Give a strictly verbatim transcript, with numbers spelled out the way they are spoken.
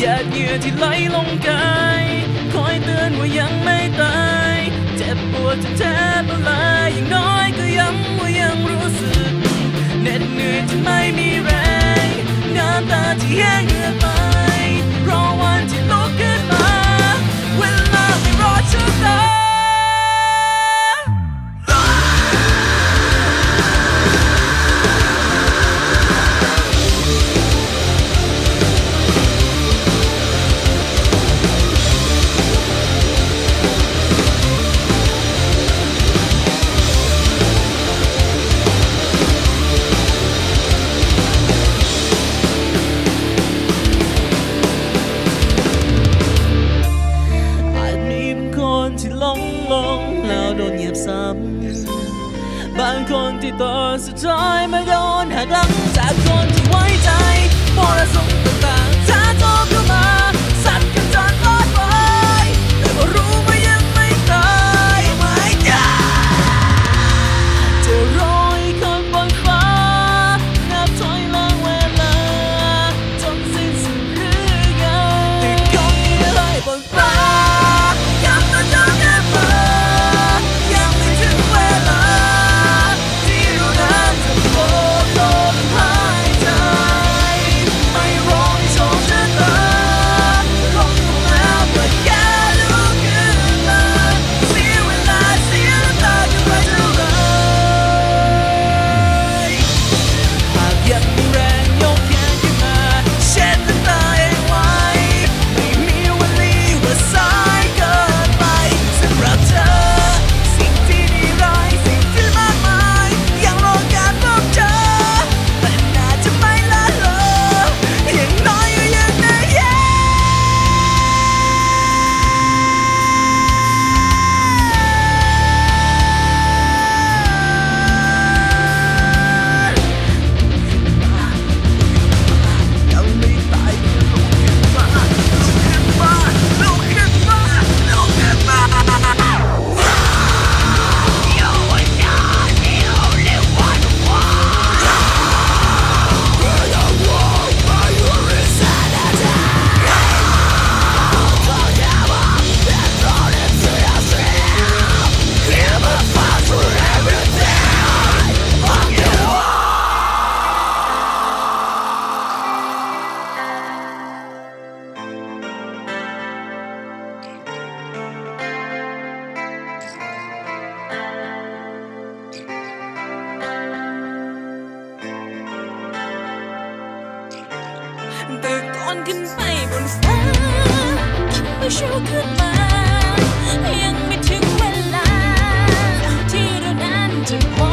หยาดเหงื่อที่ไหลลงกายคอยเตือนว่ายังไม่ตายเจ็บปวดจนแทบละลายอย่างน้อยก็ยังว่ายังรู้สึกเหน็ดเหนื่อยจนไม่มีแรงน้ำตาที่แห้งเหือดไปรอวันที่ลุกขึ้นมาเวลาไม่รอชะตาบางคนที่ตอนสุดท้ายมาโดนหักหลังจากคนที่ไว้ใจมรสุมต่างๆถ้าโจมเข้ามาสั่นกันจนรอดไว้แต่ก็รู้ว่ายังไม่ตายไม่ตายจะรออีกคนบนฟ้านับถอยหลังเวลาจนสิ้นสุดหรือไงแต่คงมีอะไรบนฟ้ายังต้องเจอกันมาแต่ก่อนขึ้นไปบนฟ้าทำให้ฉันขึ้นมายังไม่ถึงเวลาที่เรานั้นจะ